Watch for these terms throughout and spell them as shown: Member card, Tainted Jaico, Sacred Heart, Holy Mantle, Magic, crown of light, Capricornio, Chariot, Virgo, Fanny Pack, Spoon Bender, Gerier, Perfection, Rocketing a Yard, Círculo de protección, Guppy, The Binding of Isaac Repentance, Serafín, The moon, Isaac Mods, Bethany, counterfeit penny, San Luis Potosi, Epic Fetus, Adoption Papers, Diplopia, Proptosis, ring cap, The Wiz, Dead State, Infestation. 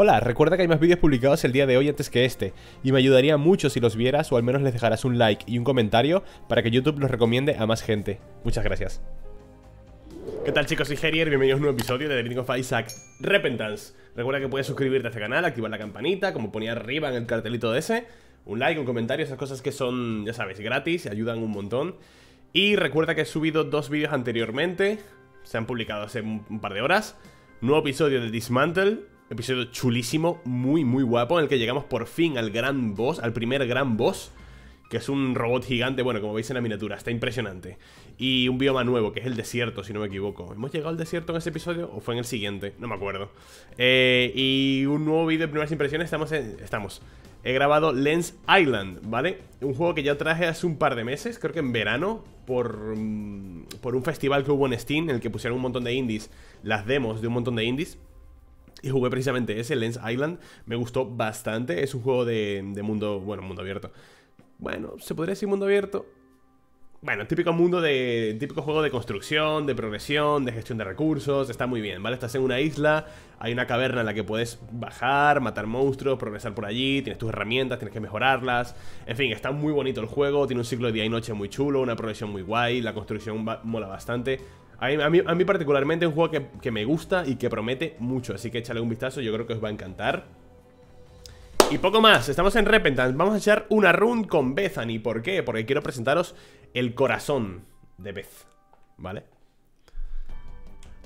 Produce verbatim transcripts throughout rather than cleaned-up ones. Hola, recuerda que hay más vídeos publicados el día de hoy antes que este, y me ayudaría mucho si los vieras o al menos les dejarás un like y un comentario para que YouTube los recomiende a más gente. Muchas gracias. ¿Qué tal, chicos? Soy Gerier, bienvenidos a un nuevo episodio de The Binding of Isaac Repentance. Recuerda que puedes suscribirte a este canal, activar la campanita, como ponía arriba en el cartelito de ese, un like, un comentario, esas cosas que son, ya sabes, gratis, ayudan un montón. Y recuerda que he subido dos vídeos anteriormente, se han publicado hace un par de horas. Nuevo episodio de Dismantle, episodio chulísimo, muy muy guapo, en el que llegamos por fin al gran boss, al primer gran boss, que es un robot gigante, bueno, como veis en la miniatura, está impresionante. Y un bioma nuevo, que es el desierto, si no me equivoco. ¿Hemos llegado al desierto en ese episodio? ¿O fue en el siguiente? No me acuerdo. Eh, y un nuevo vídeo de primeras impresiones, estamos en, estamos. He grabado Lens Island, ¿vale? Un juego que ya traje hace un par de meses, creo que en verano, por, por un festival que hubo en Steam, en el que pusieron un montón de indies, las demos de un montón de indies. Y jugué precisamente ese, Lens Island. Me gustó bastante, es un juego de, de mundo, bueno, mundo abierto. Bueno, ¿se podría decir mundo abierto? Bueno, típico mundo de... Típico juego de construcción, de progresión, de gestión de recursos. Está muy bien, ¿vale? Estás en una isla, hay una caverna en la que puedes bajar, matar monstruos, progresar por allí. Tienes tus herramientas, tienes que mejorarlas. En fin, está muy bonito el juego. Tiene un ciclo de día y noche muy chulo, una progresión muy guay. La construcción mola bastante. A mí, a mí, a mí particularmente es un juego que, que me gusta y que promete mucho. Así que échale un vistazo, yo creo que os va a encantar. Y poco más, estamos en Repentance. Vamos a echar una run con Bethany. ¿Por qué? Porque quiero presentaros el corazón de Beth, ¿vale?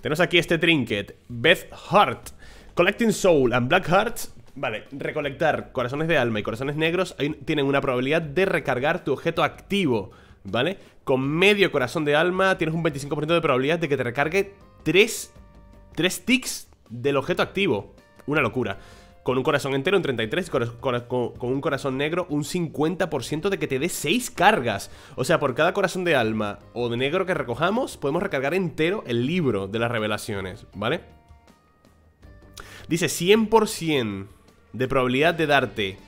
Tenemos aquí este trinket, Beth Heart, Collecting Soul and Black Hearts. Vale, recolectar corazones de alma y corazones negros tienen una probabilidad de recargar tu objeto activo, ¿vale? Con medio corazón de alma tienes un veinticinco por ciento de probabilidad de que te recargue tres, tres ticks del objeto activo. Una locura. Con un corazón entero, un treinta y tres, con, con, con un corazón negro, un cincuenta por ciento de que te dé seis cargas. O sea, por cada corazón de alma o de negro que recojamos, podemos recargar entero el libro de las revelaciones, ¿vale? Dice cien por ciento de probabilidad de darte...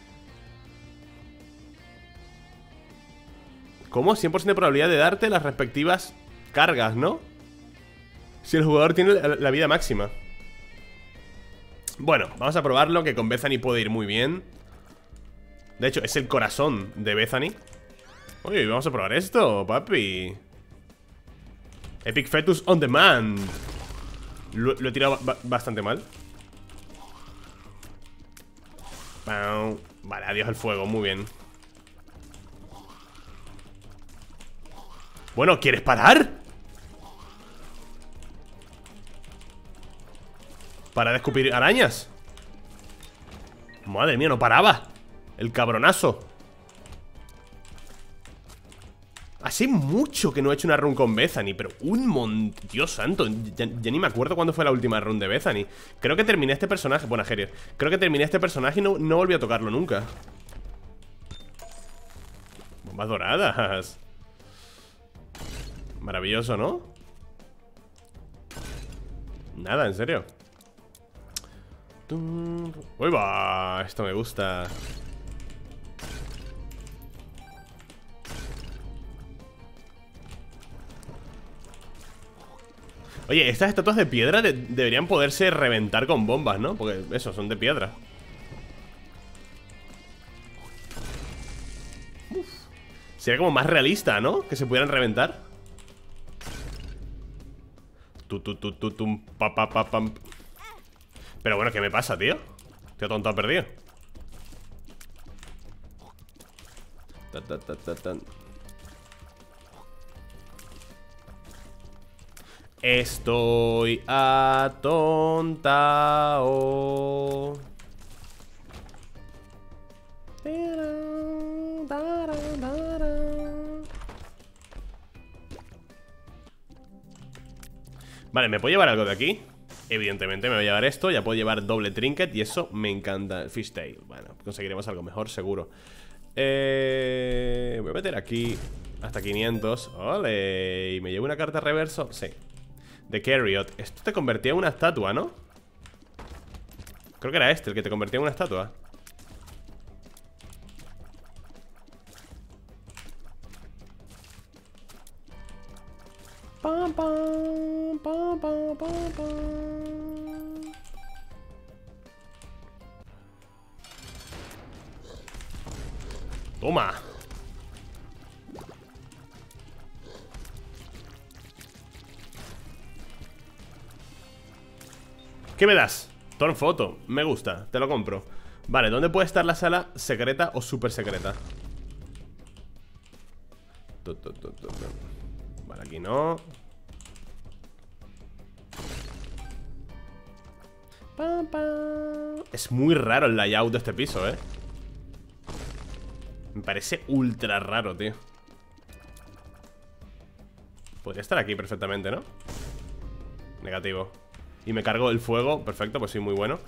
¿Cómo? cien por ciento de probabilidad de darte las respectivas cargas, ¿no? Si el jugador tiene la, la vida máxima. Bueno, vamos a probarlo, que con Bethany puede ir muy bien. De hecho, es el corazón de Bethany. Uy, vamos a probar esto, papi. Epic Fetus on demand. Lo, lo he tirado ba bastante mal. Pau. Vale, adiós al fuego, muy bien. Bueno, ¿quieres parar? Para de escupir arañas. Madre mía, no paraba. El cabronazo. Hace mucho que no he hecho una run con Bethany. Pero un montón. Dios santo, ya, ya ni me acuerdo cuándo fue la última run de Bethany. Creo que terminé este personaje. Bueno, Gerier, creo que terminé este personaje y no, no volví a tocarlo nunca. Bombas doradas. Maravilloso, ¿no? Nada, en serio. Uy, va, esto me gusta. Oye, estas estatuas de piedra de deberían poderse reventar con bombas, ¿no? Porque eso, son de piedra. Uf. Sería como más realista, ¿no? Que se pudieran reventar. Tu, tu, tu, tu, tum, pa, pa, pa, pam. Pero bueno, ¿qué me pasa, tío? Tío tonto ha perdido. Tan, tan, tan, tan, tan. Estoy atontao. Vale, ¿me puedo llevar algo de aquí? Evidentemente me voy a llevar esto, ya puedo llevar doble trinket y eso me encanta. Fishtail, bueno, conseguiremos algo mejor, seguro. Eh, voy a meter aquí hasta quinientos. ¡Ole! ¿Y me llevo una carta reverso? Sí. De Chariot. Esto te convertía en una estatua, ¿no? Creo que era este el que te convertía en una estatua. Pam, pam, pam, pam, pam, pam. Toma. ¿Qué me das? Torn Photo. Me gusta, te lo compro. Vale, ¿dónde puede estar la sala secreta o super secreta? Vale, aquí no. Es muy raro el layout de este piso, eh. Me parece ultra raro, tío. Podría estar aquí perfectamente, ¿no? Negativo. Y me cargo el fuego, perfecto, pues sí, muy bueno.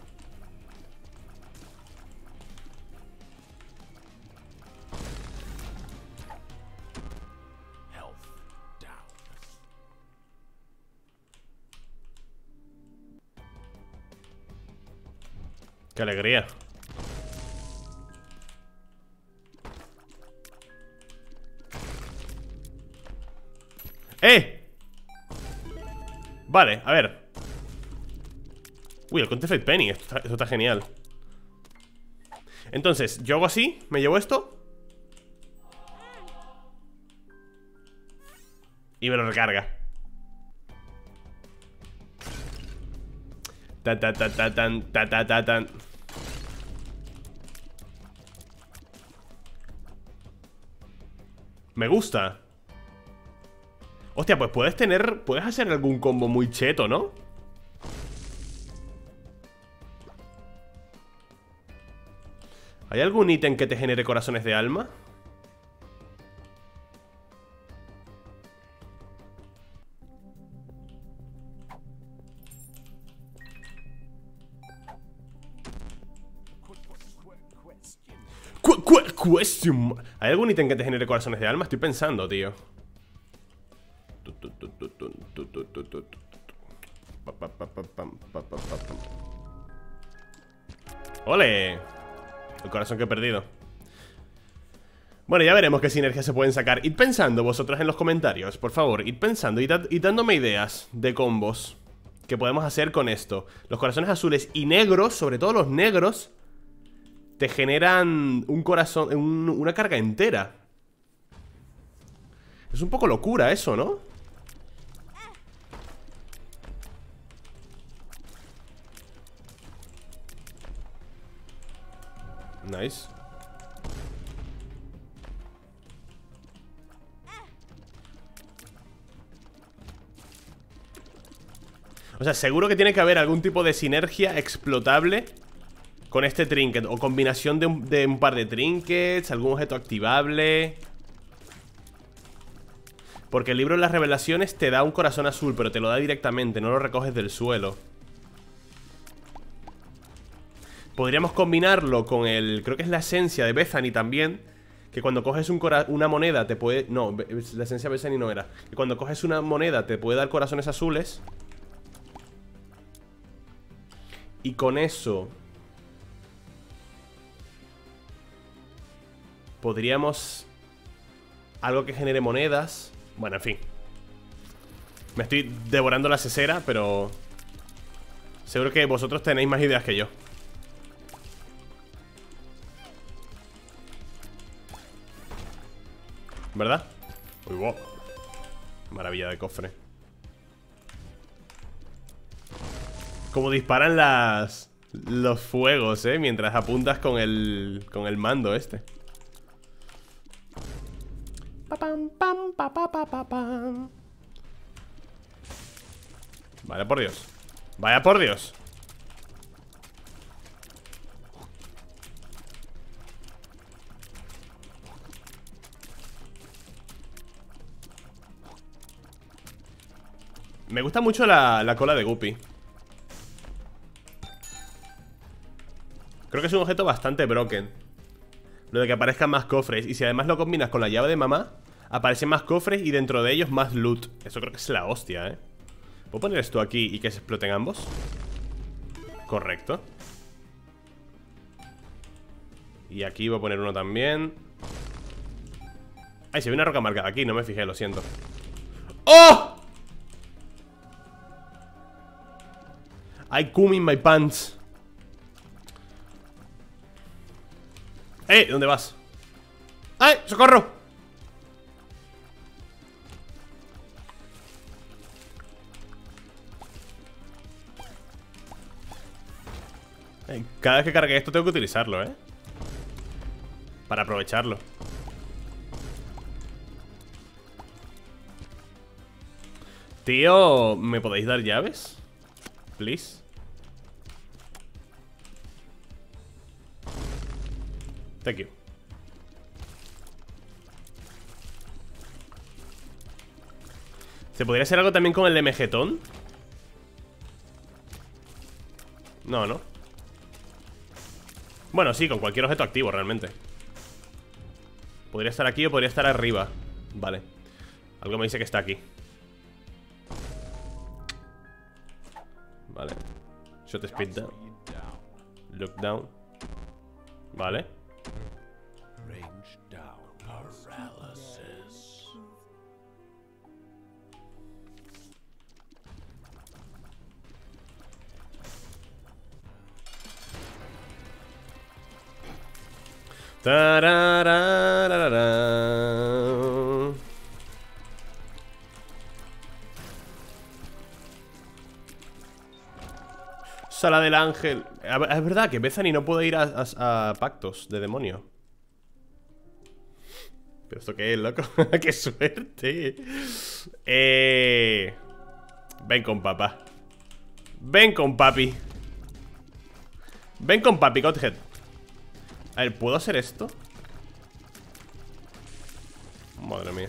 ¡Qué alegría! ¡Eh! Vale, a ver. Uy, el counterfeit penny, esto está, esto está genial. Entonces, yo hago así, me llevo esto y me lo recarga. Ta ta ta ta tan, ta ta ta tan. Me gusta. Hostia, pues puedes tener, puedes hacer algún combo muy cheto, ¿no? ¿Hay algún ítem que te genere corazones de alma? Qu qu question. ¿Hay algún ítem que te genere corazones de alma? Estoy pensando, tío. ¡Ole! El corazón que he perdido. Bueno, ya veremos qué sinergias se pueden sacar. Id pensando vosotros en los comentarios, por favor. Id pensando, id, id dándome ideas de combos que podemos hacer con esto. Los corazones azules y negros, sobre todo los negros, te generan un corazón, un, una carga entera. Es un poco locura eso, ¿no? Nice. O sea, seguro que tiene que haber algún tipo de sinergia explotable con este trinket, o combinación de un, de un par de trinkets, algún objeto activable. Porque el libro de las revelaciones te da un corazón azul, pero te lo da directamente, no lo recoges del suelo. Podríamos combinarlo con el... Creo que es la esencia de Bethany también. Que cuando coges un cora una moneda te puede... No, la esencia de Bethany no era. Que cuando coges una moneda te puede dar corazones azules. Y con eso... Podríamos... Algo que genere monedas. Bueno, en fin. Me estoy devorando la cesera, pero... Seguro que vosotros tenéis más ideas que yo. ¿Verdad? Uy, wow. Maravilla de cofre. Como disparan las... Los fuegos, eh. Mientras apuntas con el... Con el mando este. Vale, por Dios. Vaya por Dios. Me gusta mucho la, la cola de Guppy. Creo que es un objeto bastante broken. Lo de que aparezcan más cofres. Y si además lo combinas con la llave de mamá, aparecen más cofres y dentro de ellos más loot. Eso creo que es la hostia, ¿eh? ¿Puedo poner esto aquí y que se exploten ambos? Correcto. Y aquí voy a poner uno también. Ay, se ve una roca marcada aquí, no me fijé, lo siento. ¡Oh! I come in my pants. ¡Eh! ¿Dónde vas? ¡Ay! ¡Socorro! Cada vez que cargue esto tengo que utilizarlo, ¿eh? Para aprovecharlo. Tío, ¿me podéis dar llaves? Please. Thank you. ¿Se podría hacer algo también con el M G-tón? No, no. Bueno, sí, con cualquier objeto activo, realmente. Podría estar aquí o podría estar arriba. Vale. Algo me dice que está aquí. Vale. Shot speed down. Look down. Vale. Sala del ángel. Es verdad que Bethany no puede ir a, a, a pactos de demonio. ¿Pero esto qué es, loco? ¡Qué suerte! Eh... Ven con papá. Ven con papi. Ven con papi, Godhead. A ver, ¿puedo hacer esto? Madre mía.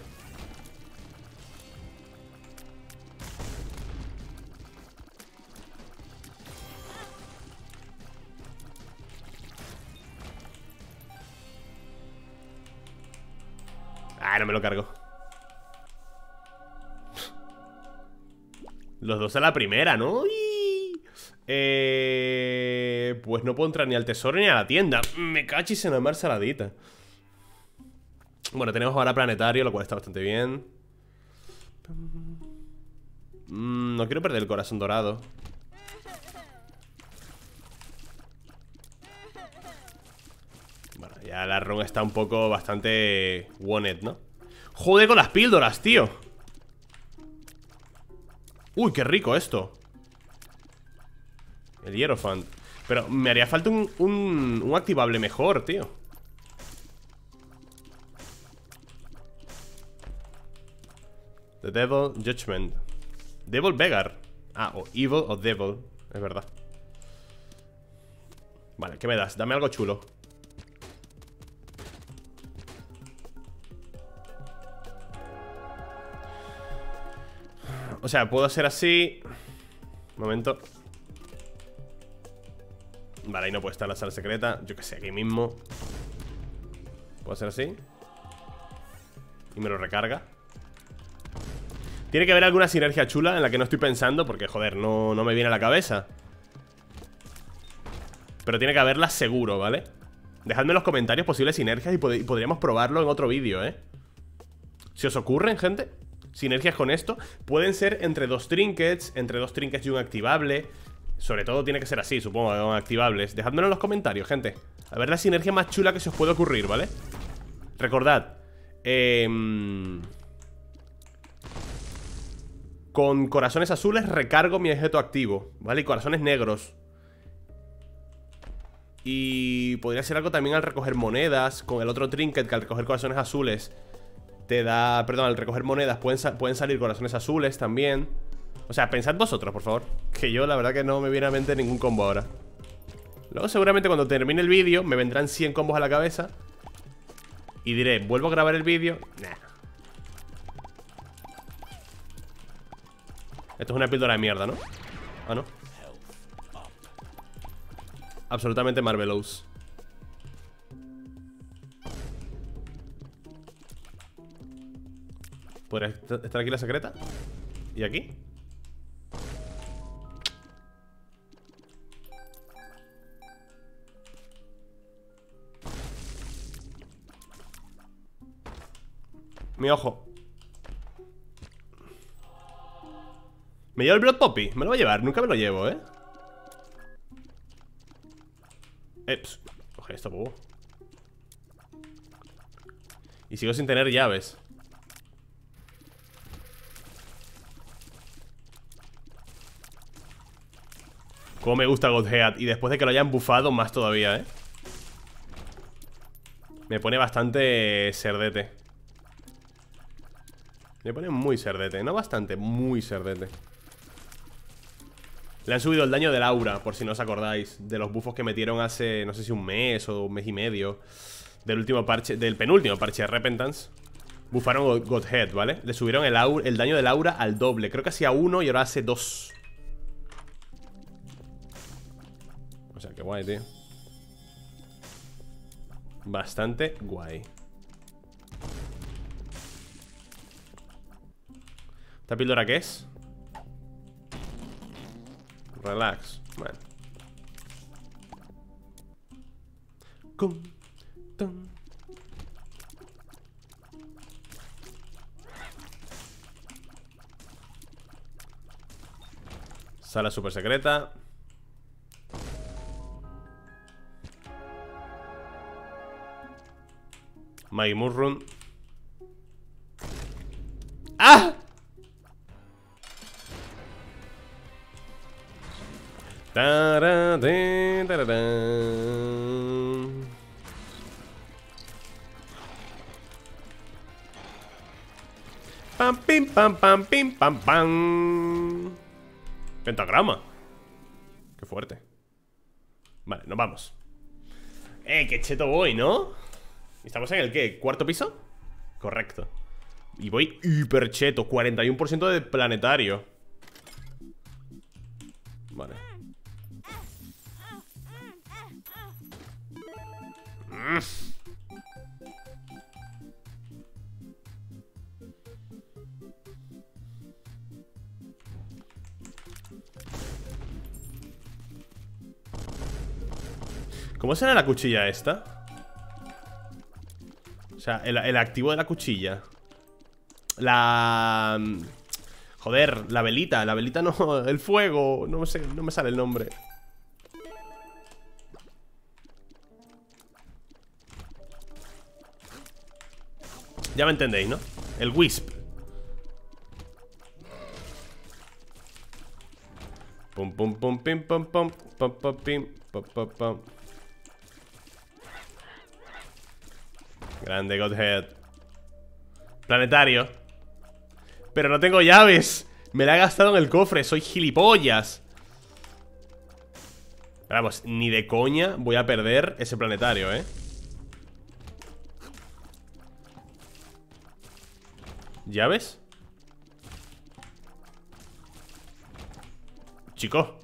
Ah, no me lo cargo. Los dos a la primera, ¿no? ¡Uy! Eh... Pues no puedo entrar ni al tesoro ni a la tienda. Me cachis en la mar saladita. Bueno, tenemos ahora planetario, lo cual está bastante bien. mm, No quiero perder el corazón dorado. Bueno, ya la ron está un poco bastante wanted, ¿no? Joder con las píldoras, tío. Uy, qué rico esto. El Hierophant. Pero me haría falta un, un, un activable mejor, tío. The Devil Judgment. Devil Beggar. Ah, o Evil o Devil. Es verdad. Vale, ¿qué me das? Dame algo chulo. O sea, puedo hacer así. Un momento. Vale, ahí no puede estar la sala secreta. Yo que sé, aquí mismo. Puedo hacer así. Y me lo recarga. Tiene que haber alguna sinergia chula en la que no estoy pensando, porque, joder, no, no me viene a la cabeza. Pero tiene que haberla seguro, ¿vale? Dejadme en los comentarios posibles sinergias y, pod y podríamos probarlo en otro vídeo, ¿eh? Si os ocurren, gente, sinergias con esto. Pueden ser entre dos trinkets, entre dos trinkets y un activable. Sobre todo tiene que ser así, supongo, con activables. Dejadmelo en los comentarios, gente. A ver la sinergia más chula que se os puede ocurrir, ¿vale? Recordad, eh... con corazones azules recargo mi objeto activo, ¿vale? Y corazones negros. Y podría ser algo también al recoger monedas. Con el otro trinket que al recoger corazones azules te da... Perdón, al recoger monedas pueden, sa pueden salir corazones azules también. O sea, pensad vosotros, por favor. Que yo la verdad que no me viene a mente ningún combo ahora. Luego seguramente cuando termine el vídeo me vendrán cien combos a la cabeza y diré, ¿vuelvo a grabar el vídeo? Nah. Esto es una píldora de mierda, ¿no? Ah, no. Absolutamente marvelous. ¿Podría estar aquí la secreta? ¿Y aquí? Mi ojo. Me llevo el Blood Poppy. Me lo voy a llevar. Nunca me lo llevo, ¿eh? Eps. Coge esto, bobo. Y sigo sin tener llaves. Cómo me gusta Godhead. Y después de que lo hayan bufado, más todavía, ¿eh? Me pone bastante cerdete. Me pone muy cerdete. No bastante, muy cerdete. Le han subido el daño del aura, por si no os acordáis, de los buffos que metieron hace, no sé si un mes o un mes y medio, del último parche, del penúltimo parche de Repentance. Bufaron Godhead, ¿vale? Le subieron el, aura, el daño del aura al doble. Creo que hacía uno y ahora hace dos. O sea, qué guay, tío. Bastante guay. ¿Esta píldora qué es? Relax, bueno. Sala super secreta. Maggie Murrun. ¡Ah! Pam pim pam pam pim pam pam. Pentagrama. Qué fuerte. Vale, nos vamos. Eh, qué cheto voy, ¿no? ¿Estamos en el qué? ¿Cuarto piso? Correcto. Y voy hiper cheto, cuarenta y uno por ciento de planetario. Vale. ¿Cómo será la cuchilla esta? O sea, el, el activo de la cuchilla. La... Joder, la velita, la velita no, el fuego, no sé, no me sale el nombre. Ya me entendéis, ¿no? El Wisp. Pum, pum, pum, pim, pum, pum, pum, pum, pim, pum, pum, pum. Grande Godhead. Planetario. Pero no tengo llaves. Me la he gastado en el cofre. Soy gilipollas. Vamos, ni de coña voy a perder ese planetario, ¿eh? ¿Llaves? Chico.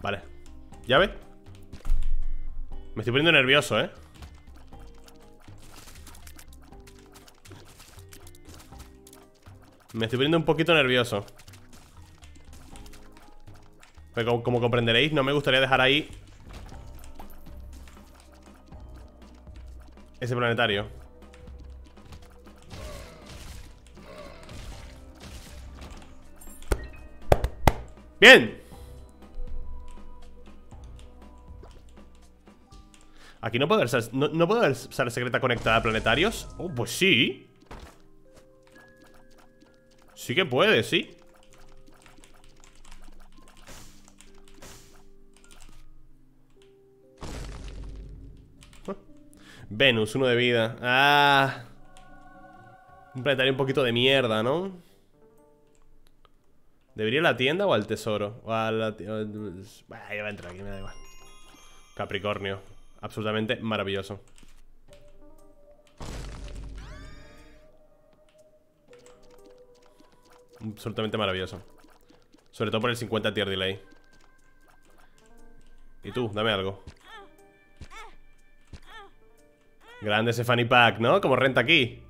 Vale. ¿Llave? Me estoy poniendo nervioso, ¿eh? Me estoy poniendo un poquito nervioso. Pero como, como comprenderéis, no me gustaría dejar ahí ese planetario. ¡Bien! Aquí no puedo ver sal, no, no puedo ver sal secreta conectada a planetarios. Oh, pues sí. Sí que puede, sí. Venus, uno de vida. Ah. Un planetario un poquito de mierda, ¿no? ¿Debería ir a la tienda o al tesoro? O a la tienda. Bah, ya va a entrar aquí, me da igual. Capricornio. Absolutamente maravilloso. Absolutamente maravilloso. Sobre todo por el cincuenta tier delay. Y tú, dame algo. Grande ese Fanny Pack, ¿no? Como renta aquí.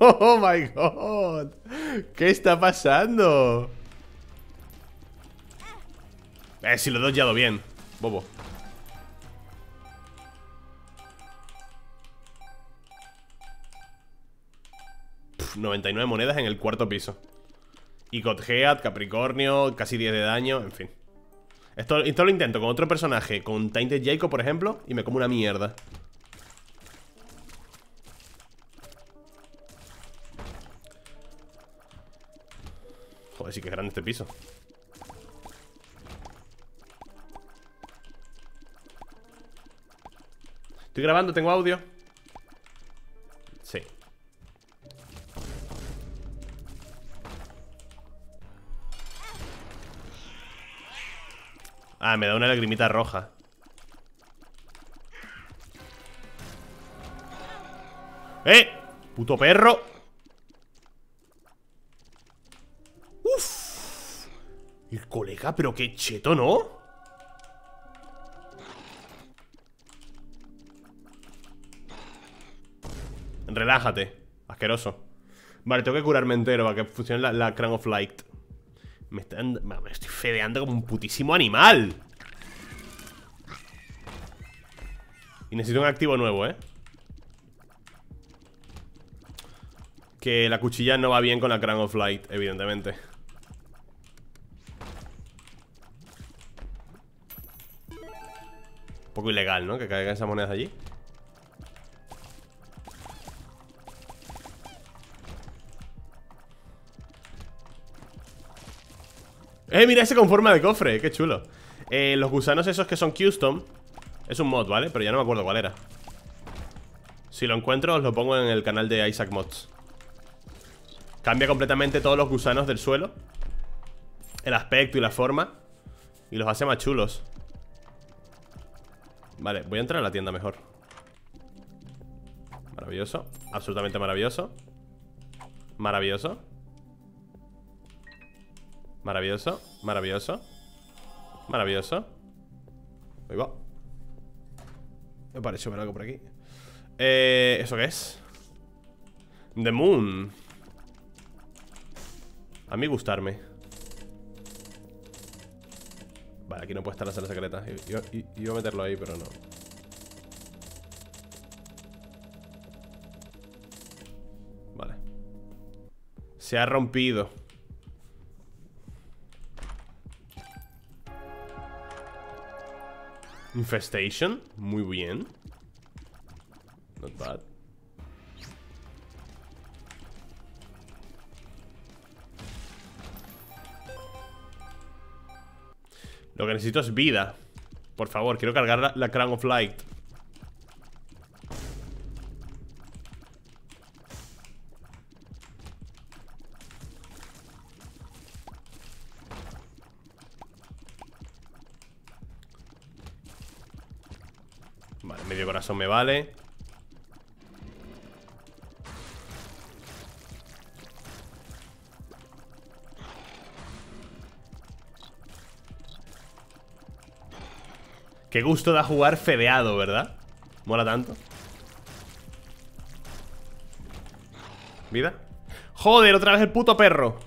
Oh my god. ¿Qué está pasando? Eh, si lo he doyado bien. Bobo. Pff, noventa y nueve monedas en el cuarto piso. Y Godhead, Capricornio, casi diez de daño, en fin. Esto, esto lo intento con otro personaje, con Tainted Jaico, por ejemplo, y me como una mierda. Joder, sí que es grande este piso. Estoy grabando, tengo audio. Sí. Ah, me da una lagrimita roja. ¡Eh! ¡Puto perro! ¡Uf! El colega, pero qué cheto, ¿no? Relájate, asqueroso. Vale, tengo que curarme entero para que funcione la, la crown of light. Me, están, me estoy fedeando como un putísimo animal. Y necesito un activo nuevo, ¿eh? Que la cuchilla no va bien con la crown of light, evidentemente. Un poco ilegal, ¿no? Que caigan esas monedas allí. ¡Eh, mira ese con forma de cofre! ¡Qué chulo! Eh, los gusanos esos que son custom. Es un mod, ¿vale? Pero ya no me acuerdo cuál era. Si lo encuentro, os lo pongo en el canal de Isaac Mods. Cambia completamente todos los gusanos del suelo, el aspecto y la forma, y los hace más chulos. Vale, voy a entrar a la tienda mejor. Maravilloso. Absolutamente maravilloso. Maravilloso. Maravilloso, maravilloso. Maravilloso. Ahí va. Me pareció ver algo por aquí. eh, ¿Eso qué es? The moon. A mí gustarme. Vale, aquí no puede estar la sala secreta. Yo, yo, yo meterlo ahí, pero no. Vale. Se ha rompido. Infestation, muy bien. Not bad. Lo que necesito es vida. Por favor, quiero cargar la, la Crown of Light. Me vale. Qué gusto da jugar fedeado, ¿verdad? Mola tanto. Vida. Joder, otra vez el puto perro.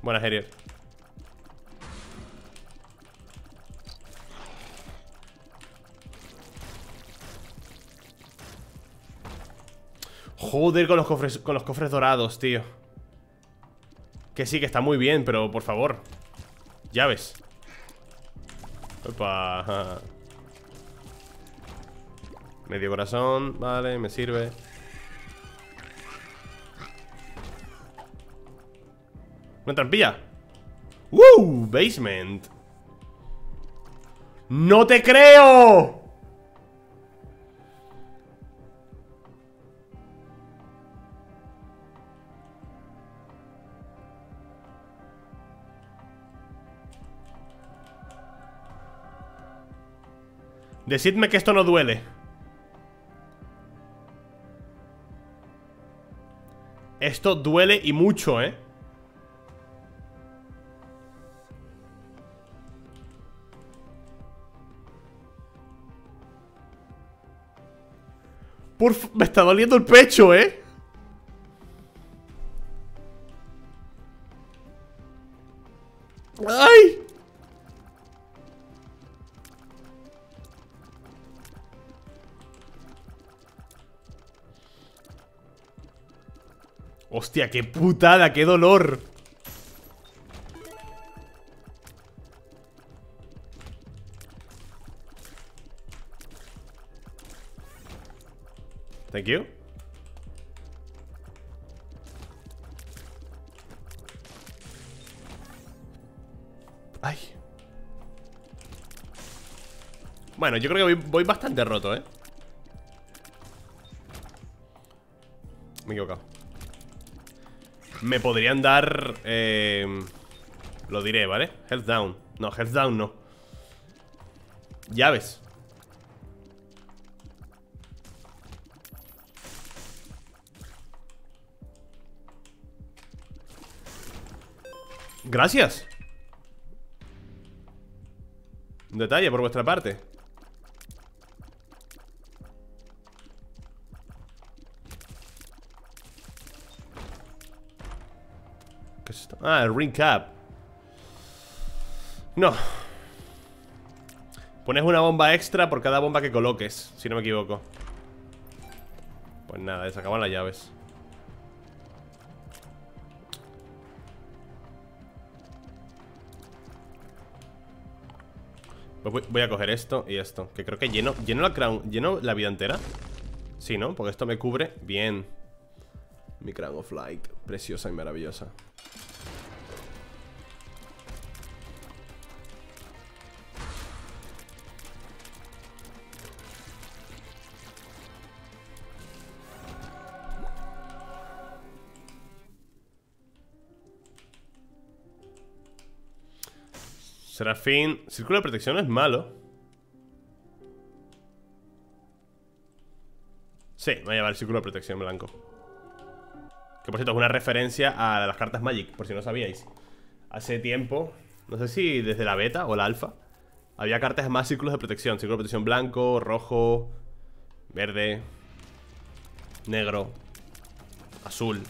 Buenas, Gerier. Joder, con los cofres, con los cofres dorados, tío. Que sí, que está muy bien, pero por favor. Llaves. Opa. Medio corazón, vale, me sirve. Una trampilla. ¡Woo! Basement. ¡No te creo! Decidme que esto no duele. Esto duele y mucho, ¿eh? Porf, me está doliendo el pecho, ¿eh? ¡Ay! Hostia, qué putada, qué dolor. Thank you. Ay. Bueno, yo creo que voy, voy bastante roto, ¿eh? Me he equivocado. Me podrían dar... Eh, lo diré, ¿vale? Health down. No, health down no. Llaves. Gracias. Un detalle por vuestra parte. ¿Qué es esto? Ah, el ring cap. No. Pones una bomba extra por cada bomba que coloques, si no me equivoco. Pues nada, se acaban las llaves. Voy a coger esto y esto, que creo que lleno, lleno la crown, lleno la vida entera. Sí, ¿no? Porque esto me cubre bien. Mi crown of light, preciosa y maravillosa. Serafín, círculo de protección no es malo. Sí, me voy a llevar el círculo de protección blanco. Que por cierto es una referencia a las cartas Magic, por si no sabíais. Hace tiempo, no sé si desde la beta o la alfa, había cartas más círculos de protección. Círculo de protección blanco, rojo, verde, negro, azul.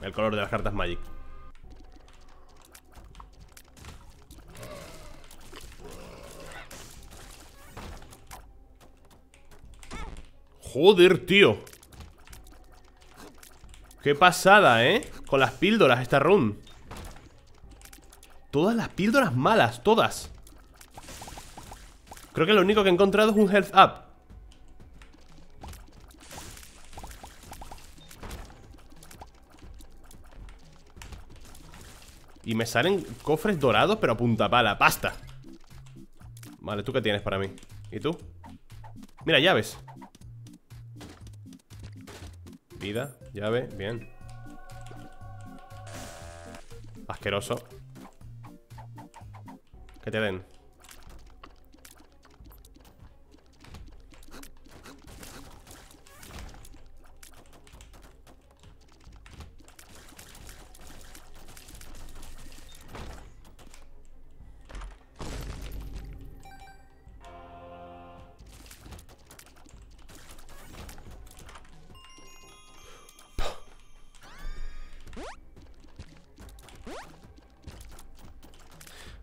El color de las cartas Magic. Joder, tío. Qué pasada, ¿eh? Con las píldoras esta run. Todas las píldoras malas, todas. Creo que lo único que he encontrado es un health up. Y me salen cofres dorados, pero a punta pala, pasta. Vale, ¿tú qué tienes para mí? ¿Y tú? Mira, llaves. Vida, llave, bien. Asqueroso. Que te den.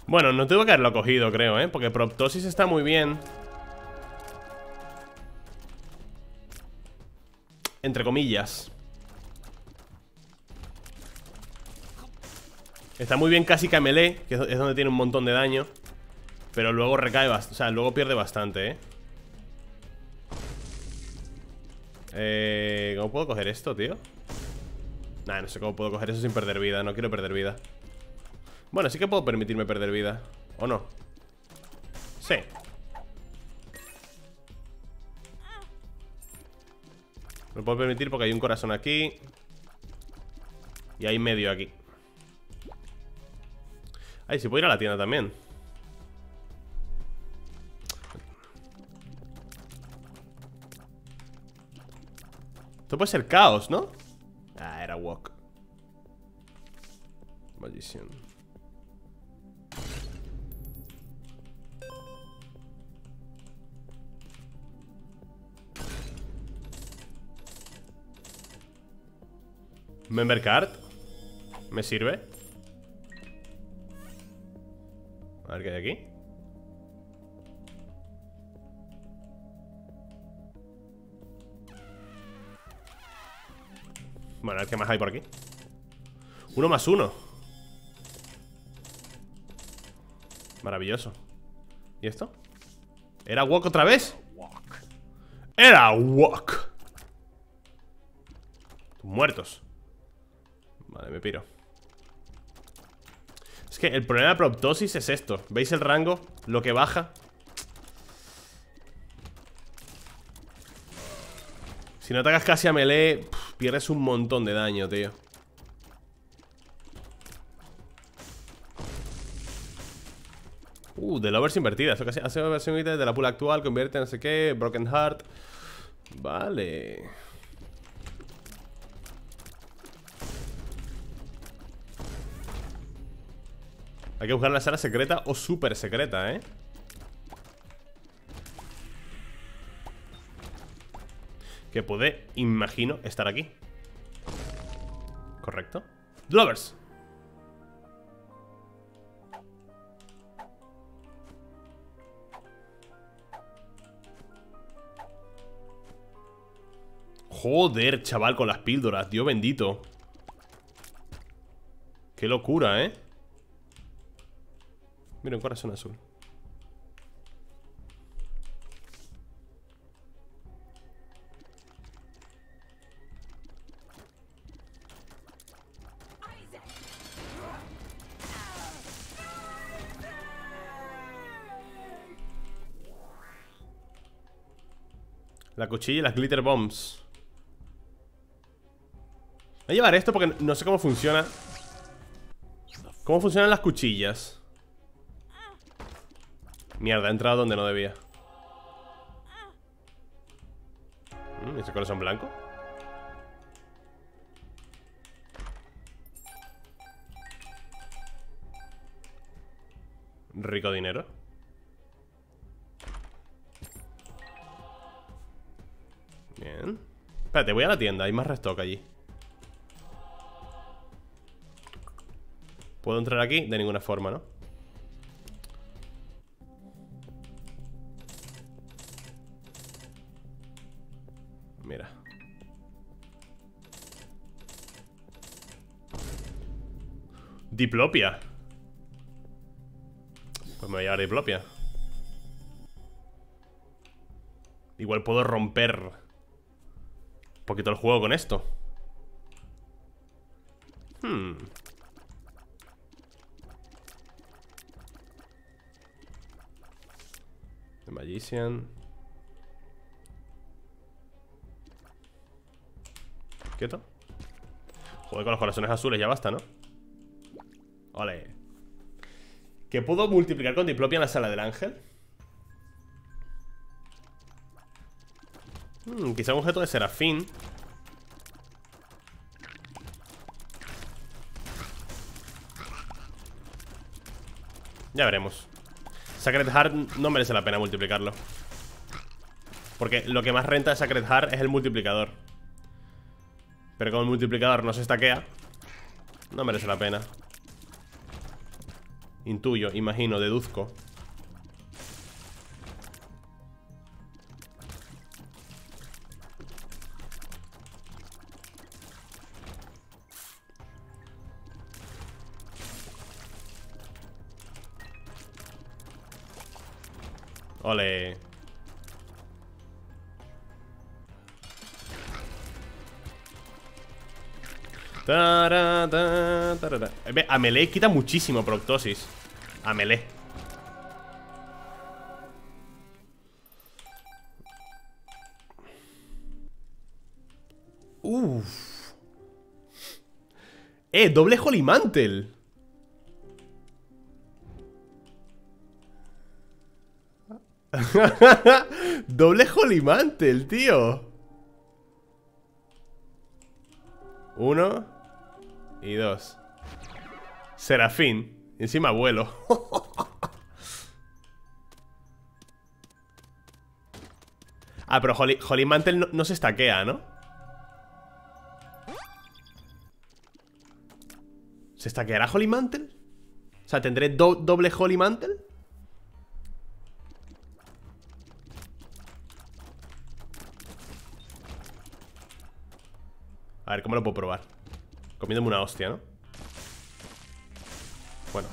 Bueno, no tengo que haberlo cogido, creo, ¿eh? Porque Proptosis está muy bien. Entre comillas. Está muy bien casi que a melee, que es donde tiene un montón de daño. Pero luego recae bastante, o sea, luego pierde bastante, ¿eh? Eh... ¿Cómo puedo coger esto, tío? Nah, no sé cómo puedo coger eso sin perder vida. No quiero perder vida. Bueno, sí que puedo permitirme perder vida. ¿O no? Sí. Me puedo permitir porque hay un corazón aquí. Y hay medio aquí. Ay, sí, puedo ir a la tienda también. Esto puede ser caos, ¿no? Ah, era walk. Maldición. Member card. ¿Me sirve? A ver qué hay aquí. Bueno, a ver qué más hay por aquí. Uno más uno. Maravilloso. ¿Y esto? ¿Era walk otra vez? ¡Era walk! Muertos. Vale, me piro. Es que el problema de Proptosis es esto. ¿Veis el rango? Lo que baja. Si no atacas casi a melee, pff, pierdes un montón de daño, tío. Uh, de lovers invertida. Eso casi hace una versión de la pool actual. Convierte en no sé qué. Broken Heart. Vale. Hay que buscar la sala secreta o súper secreta, ¿eh? Que puede, imagino, estar aquí. ¿Correcto? ¡Lovers! Joder, chaval, con las píldoras. Dios bendito. Qué locura, ¿eh? Mira, un corazón azul. La cuchilla y las glitter bombs. Voy a llevar esto porque no sé cómo funciona. ¿Cómo funcionan las cuchillas? Mierda, he entrado donde no debía. ¿Ese corazón blanco? Rico dinero. Bien. Espérate, voy a la tienda. Hay más restock allí. ¿Puedo entrar aquí? De ninguna forma, ¿no? Mira. Diplopia. Pues me voy a llevar Diplopia. Igual puedo romper un poquito el juego con esto. Hmm. The Magician. ¿Quieto? Joder, con los corazones azules ya basta, ¿no? Vale. ¿Qué puedo multiplicar con Diplopia en la sala del ángel? Hmm, quizá un objeto de Serafín. Ya veremos. Sacred Heart no merece la pena multiplicarlo, porque lo que más renta de Sacred Heart es el multiplicador. Pero como el multiplicador no se stackea, no merece la pena. Intuyo, imagino, deduzco. Ole. Tarara, tarara. A melee quita muchísimo Proptosis. A melee. Uff. Eh, doble Holy Mantle. Doble Holy Mantle, tío. Uno y dos. Serafín. Encima vuelo. Ah, pero Holy, Holy Mantle no, no se estaquea, ¿no? ¿Se estaqueará Holy Mantle? O sea, ¿tendré do, doble Holy Mantle? A ver, ¿cómo lo puedo probar? Comiéndome una hostia, ¿no? Bueno,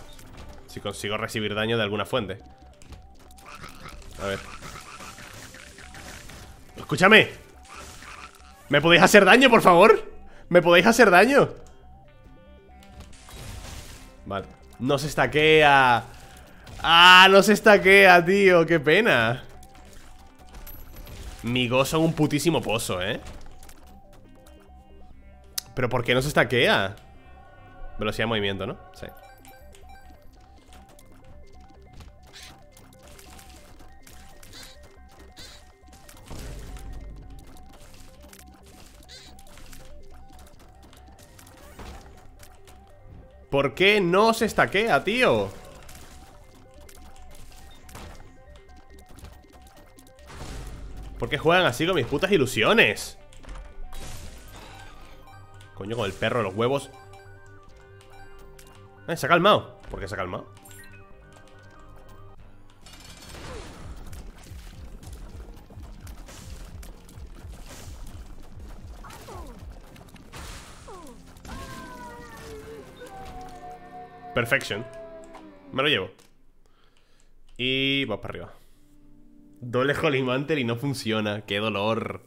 si consigo recibir daño de alguna fuente. A ver. Escúchame. ¿Me podéis hacer daño, por favor? ¿Me podéis hacer daño? Vale. No se estaquea. ¡Ah! No se estaquea, tío. ¡Qué pena! Mi gozo es un putísimo pozo, ¿eh? ¿Pero por qué no se estaquea? Velocidad de movimiento, ¿no? Sí. ¿Por qué no se estaquea, tío? ¿Por qué juegan así con mis putas ilusiones? Coño, con el perro de los huevos. Eh, se ha calmado. ¿Por qué se ha calmado? Perfection. Me lo llevo. Y vamos para arriba. Doble Holy Mantle y no funciona. ¡Qué dolor!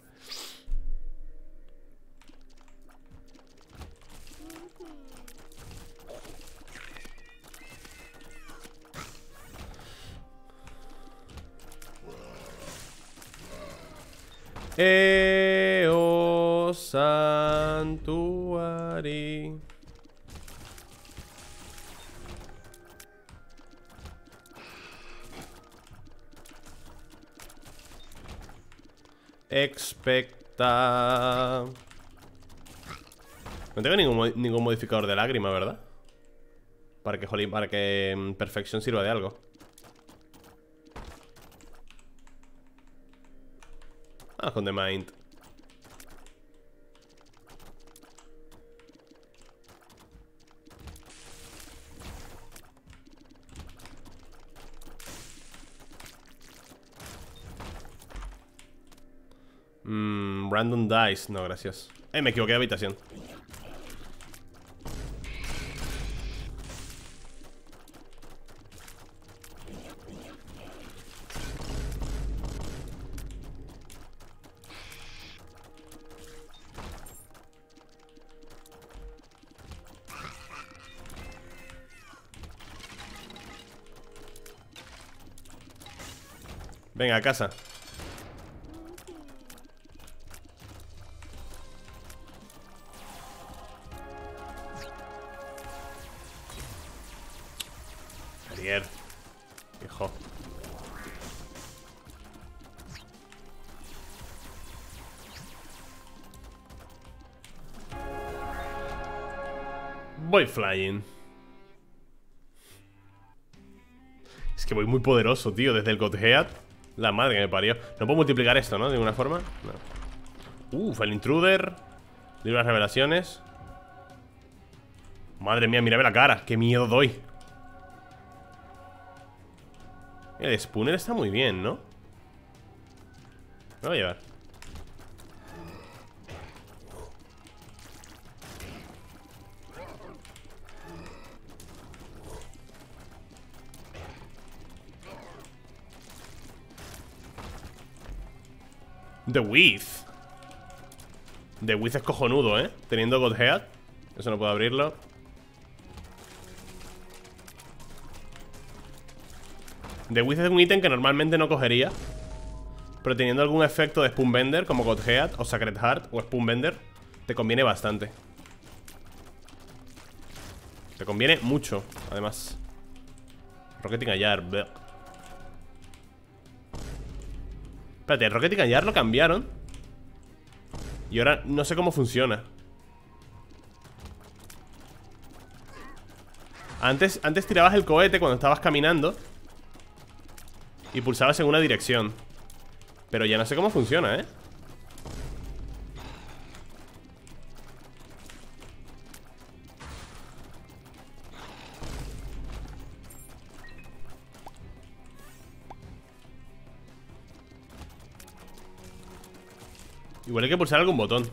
Eh, oh, santuari. Expecta. No tengo ningún, ningún modificador de lágrima, ¿verdad? Para que, jolín, para que Perfection sirva de algo. Ah, con The Mind. Mmm, random dice. No, gracias. Eh, me equivoqué de habitación. Venga, a casa. Gerier. Hijo. Voy flying. Es que voy muy poderoso, tío, desde el Godhead. La madre que me parió. No puedo multiplicar esto, ¿no? De ninguna forma. No. Uf, el intruder. Libro de las revelaciones. Madre mía, mírame la cara. Qué miedo doy. El spooner está muy bien, ¿no? Me lo voy a llevar. The Wiz. The Wiz es cojonudo, ¿eh? Teniendo Godhead. Eso no puedo abrirlo. The Wiz es un ítem que normalmente no cogería, pero teniendo algún efecto de Spoon Bender, como Godhead o Sacred Heart o Spoon Bender, te conviene bastante. Te conviene mucho, además. Rocketing a Yard. Blech. Espérate, el Rocketing a Yard lo cambiaron. Y ahora no sé cómo funciona. Antes, antes tirabas el cohete cuando estabas caminando y pulsabas en una dirección. Pero ya no sé cómo funciona, ¿eh? Igual hay que pulsar algún botón.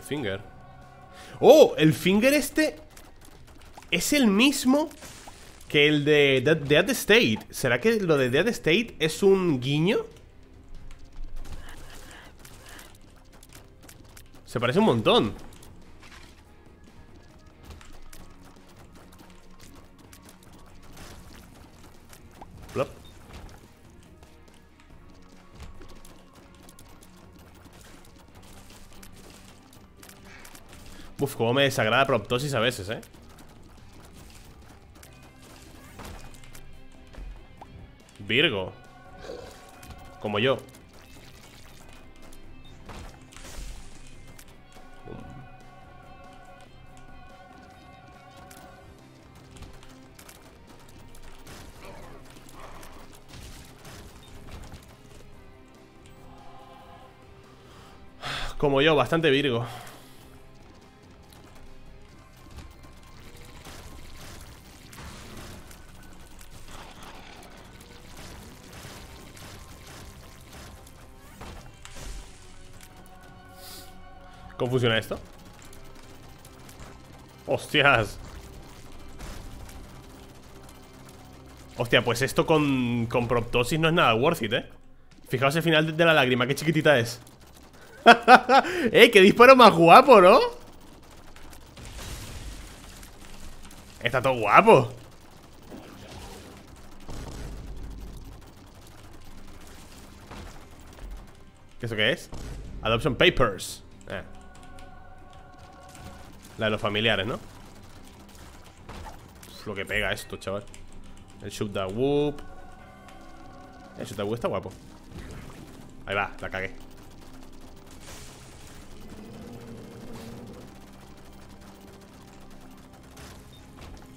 El Finger. ¡Oh! El Finger este es el mismo que el de Dead State. ¿Será que lo de Dead State es un guiño? Se parece un montón. Plop. Uf, cómo me desagrada Proptosis a veces, eh. Virgo. Como yo. Como yo, bastante Virgo. ¿Cómo funciona esto? ¡Hostias! Hostia, pues esto con, con Proptosis no es nada worth it, eh. Fijaos el final de la lágrima, qué chiquitita es. ¡Eh! ¡Qué disparo más guapo!, ¿no? Está todo guapo. ¿Qué eso qué es? Adoption Papers. Eh. La de los familiares, ¿no? Es lo que pega esto, chaval. El shoot the whoop. El shoot the whoop está guapo. Ahí va, la cagué.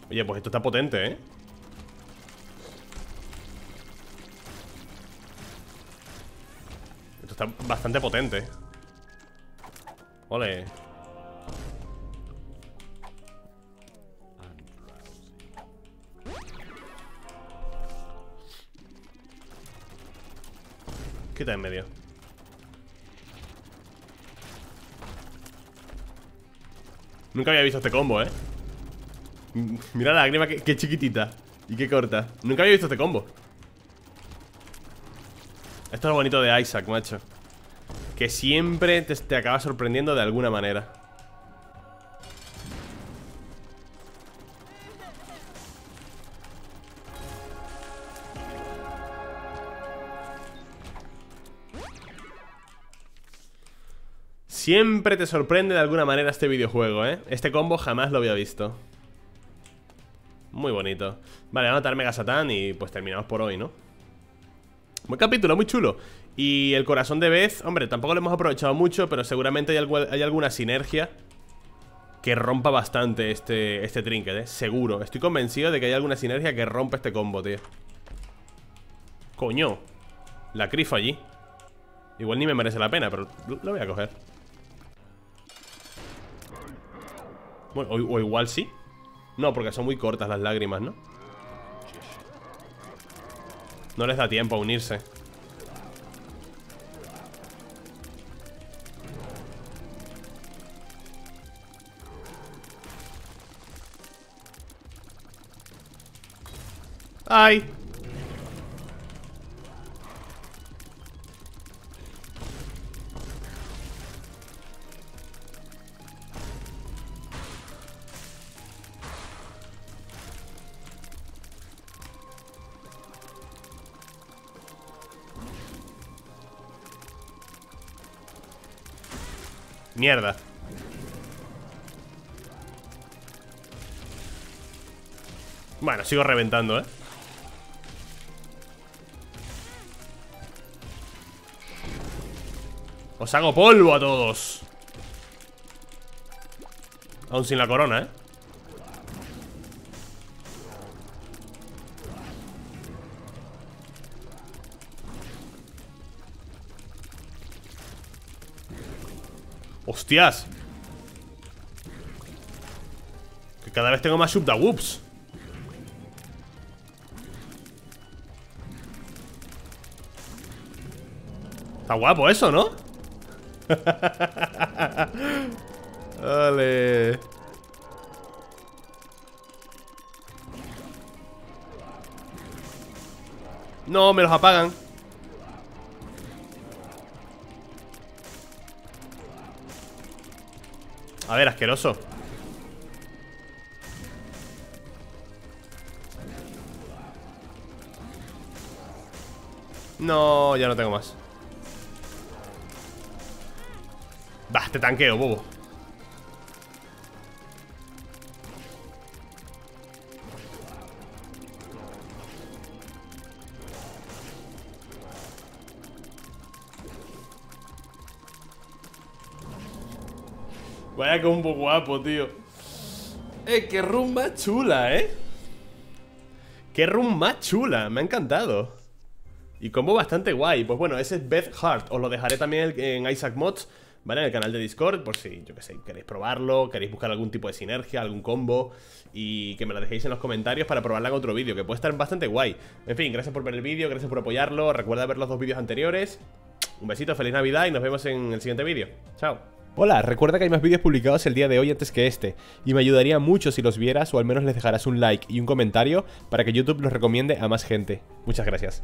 Oye, pues esto está potente, ¿eh? Esto está bastante potente. Ole. Quita en medio. Nunca había visto este combo, ¿eh? Mira la lágrima, que, que chiquitita y que corta. Nunca había visto este combo. Esto es lo bonito de Isaac, macho. Que siempre te, te acaba sorprendiendo de alguna manera. Siempre te sorprende de alguna manera este videojuego, ¿eh? Este combo jamás lo había visto. Muy bonito. Vale, vamos a matar Mega Satán y pues terminamos por hoy, ¿no? Buen capítulo, muy chulo. Y el corazón de Beth, hombre, tampoco lo hemos aprovechado mucho, pero seguramente hay, algo, hay alguna sinergia que rompa bastante este, este trinket, ¿eh? Seguro. Estoy convencido de que hay alguna sinergia que rompa este combo, tío. Coño. La crifa allí. Igual ni me merece la pena, pero lo voy a coger. Bueno, o, o igual sí. No, porque son muy cortas las lágrimas, ¿no? No les da tiempo a unirse. ¡Ay! Mierda. Bueno, sigo reventando, ¿eh? Os hago polvo a todos. Aún sin la corona, ¿eh? ¡Hostias! Que cada vez tengo más subdawoops. Está guapo eso, ¿no? Dale. No, me los apagan. A ver, asqueroso. No, ya no tengo más. Bah, te tanqueo, bobo. Vaya combo guapo, tío. Eh, qué rumba chula, eh. Qué rumba chula, me ha encantado. Y combo bastante guay. Pues bueno, ese es Beth Heart. Os lo dejaré también en Isaac Mods, ¿vale? En el canal de Discord, por si, yo qué sé, queréis probarlo, queréis buscar algún tipo de sinergia, algún combo, y que me la dejéis en los comentarios para probarla en otro vídeo, que puede estar bastante guay. En fin, gracias por ver el vídeo, gracias por apoyarlo. Recuerda ver los dos vídeos anteriores. Un besito, feliz Navidad y nos vemos en el siguiente vídeo. Chao. Hola, recuerda que hay más vídeos publicados el día de hoy antes que este, y me ayudaría mucho si los vieras o al menos les dejarás un like y un comentario para que YouTube los recomiende a más gente. Muchas gracias.